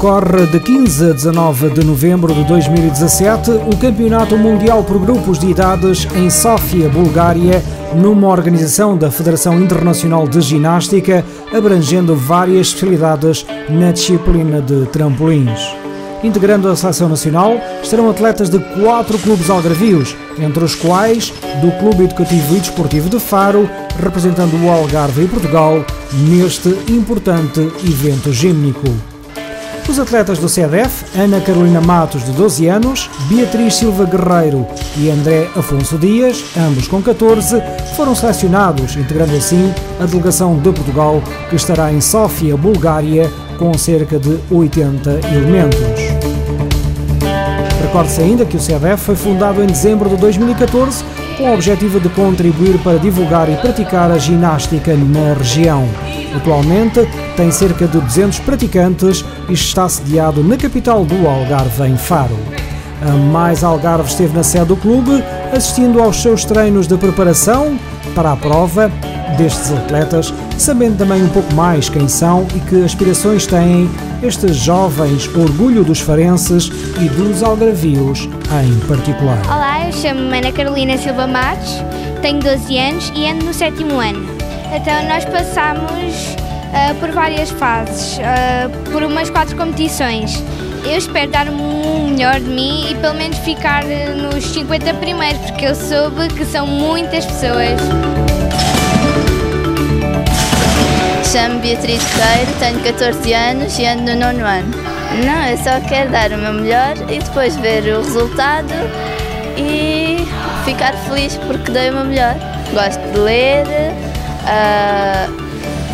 decorre de 15 a 19 de novembro de 2017 o Campeonato Mundial por Grupos de Idades em Sofia, Bulgária, numa organização da Federação Internacional de Ginástica, abrangendo várias especialidades na disciplina de trampolins. Integrando a seleção nacional, estarão atletas de 4 clubes algarvios, entre os quais do Clube Educativo e Desportivo de Faro, representando o Algarve e Portugal neste importante evento gímnico. Os atletas do CEDEF, Ana Carolina Matos, de 12 anos, Beatriz Silva Guerreiro e André Afonso Dias, ambos com 14, foram selecionados, integrando assim a delegação de Portugal, que estará em Sófia, Bulgária, com cerca de 80 elementos. Recorde-se ainda que o CEDEF foi fundado em dezembro de 2014 com o objetivo de contribuir para divulgar e praticar a ginástica na região. Atualmente tem cerca de 200 praticantes e está sediado na capital do Algarve, em Faro. A Mais Algarve esteve na sede do clube, assistindo aos seus treinos de preparação para a prova destes atletas, sabendo também um pouco mais quem são e que aspirações têm estes jovens, orgulho dos farenses e dos algarvios em particular. Olá, eu chamo-me Ana Carolina Silva Marques, tenho 12 anos e ando no 7º ano. Então nós passámos por várias fases, por umas 4 competições. Eu espero dar o melhor de mim e pelo menos ficar nos 50 primeiros, porque eu soube que são muitas pessoas. Chamo-me Beatriz Ribeiro, tenho 14 anos e ando no 9º ano. Não, eu só quero dar o meu melhor e depois ver o resultado e ficar feliz porque dei o meu melhor. Gosto de ler,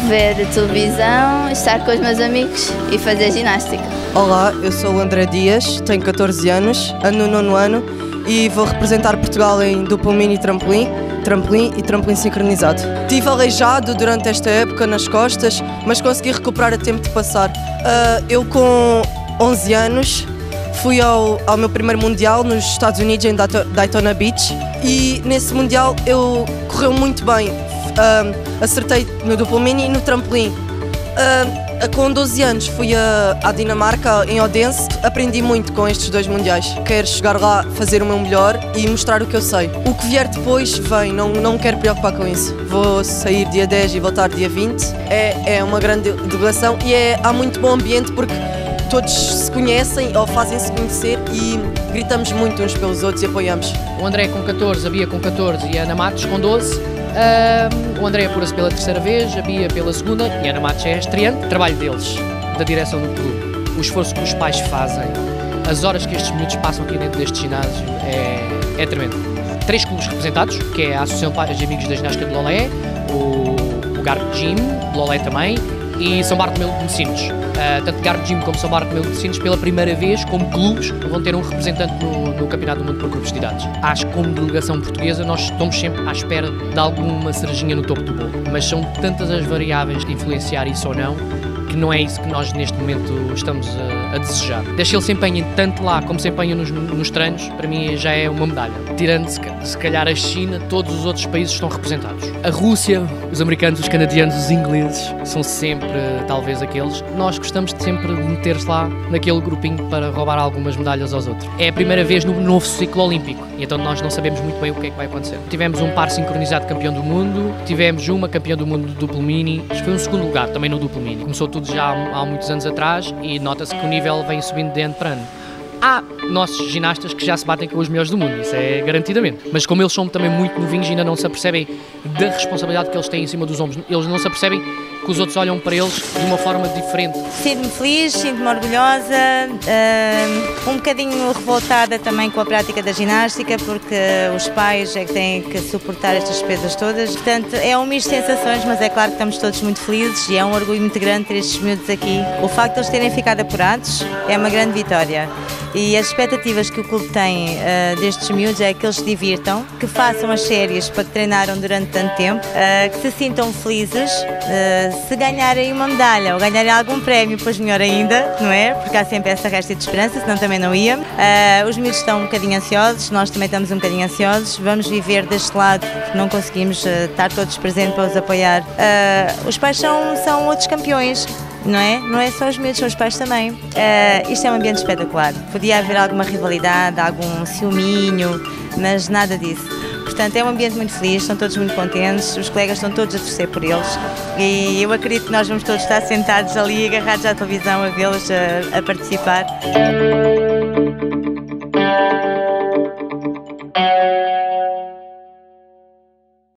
ver televisão, estar com os meus amigos e fazer ginástica. Olá, eu sou o André Dias, tenho 14 anos, ando no 9º ano e vou representar Portugal em duplo mini trampolim e trampolim sincronizado. Estive aleijado durante esta época nas costas, mas consegui recuperar a tempo de passar. Eu com 11 anos fui ao meu primeiro mundial nos Estados Unidos, em Daytona Beach, e nesse mundial eu correu muito bem. Acertei no duplo mini e no trampolim. Com 12 anos fui à Dinamarca, em Odense. Aprendi muito com estes 2 mundiais. Quero chegar lá, fazer o meu melhor e mostrar o que eu sei. O que vier depois vem, não me quero preocupar com isso. Vou sair dia 10 e voltar dia 20. É uma grande delegação e há muito bom ambiente porque todos se conhecem ou fazem-se conhecer e gritamos muito uns pelos outros e apoiamos. O André com 14, a Bia com 14 e a Ana Matos com 12. O André apura-se pela 3ª vez, a Bia pela 2ª e a Ana Matos é estreante. Trabalho deles, da direção do clube, o esforço que os pais fazem, as horas que estes miúdos passam aqui dentro deste ginásio é tremendo. 3 clubes representados, que é a Associação de Amigos da Ginástica de Loulé, o Gargo de Jim, de Loulé também, e São Bartolomeu de Cintos. Tanto Gargo de Jim como São Bartolomeu de Cintos, pela primeira vez, como clubes, vão ter um representante no Campeonato do Mundo por Grupos de Idades. Acho que como delegação portuguesa nós estamos sempre à espera de alguma cerejinha no topo do bolo, mas são tantas as variáveis de influenciar isso ou não, que não é isso que nós neste momento estamos a desejar. Desde que ele se empenhe tanto lá como se empenha nos treinos, para mim já é uma medalha. Tirando se calhar a China, todos os outros países estão representados. A Rússia, os americanos, os canadianos, os ingleses, são sempre talvez aqueles. Nós gostamos de sempre meter-se lá naquele grupinho para roubar algumas medalhas aos outros. É a primeira vez no novo ciclo olímpico e então nós não sabemos muito bem o que é que vai acontecer. Tivemos um par sincronizado campeão do mundo, tivemos uma campeã do mundo do duplo mini, foi um 2º lugar também no duplo mini. Começou tudo já há muitos anos atrás e nota-se que o nível vem subindo de ano para ano. Há nossos ginastas que já se batem com os melhores do mundo, isso é garantidamente, mas como eles são também muito novinhos e ainda não se apercebem da responsabilidade que eles têm em cima dos ombros, eles não se apercebem que os outros olham para eles de uma forma diferente. Sinto-me feliz, sinto-me orgulhosa, um bocadinho revoltada também com a prática da ginástica, porque os pais é que têm que suportar estas despesas todas. Portanto, é um misto de sensações, mas é claro que estamos todos muito felizes e é um orgulho muito grande ter estes miúdos aqui. O facto de eles terem ficado apurados é uma grande vitória. E as expectativas que o clube tem destes miúdos é que eles se divirtam, que façam as séries para que treinaram durante tanto tempo, que se sintam felizes, se ganharem uma medalha ou ganharem algum prémio, pois melhor ainda, não é? Porque há sempre essa resta de esperança, senão também não ia. Os miúdos estão um bocadinho ansiosos, nós também estamos um bocadinho ansiosos, vamos viver deste lado, não conseguimos estar todos presentes para os apoiar. Os pais são outros campeões. não é? Não é só os miúdos, são os pais também. Isto é um ambiente espetacular. Podia haver alguma rivalidade, algum ciúminho, mas nada disso. Portanto, é um ambiente muito feliz, estão todos muito contentes, os colegas estão todos a torcer por eles e eu acredito que nós vamos todos estar sentados ali, agarrados à televisão, a vê-los a participar.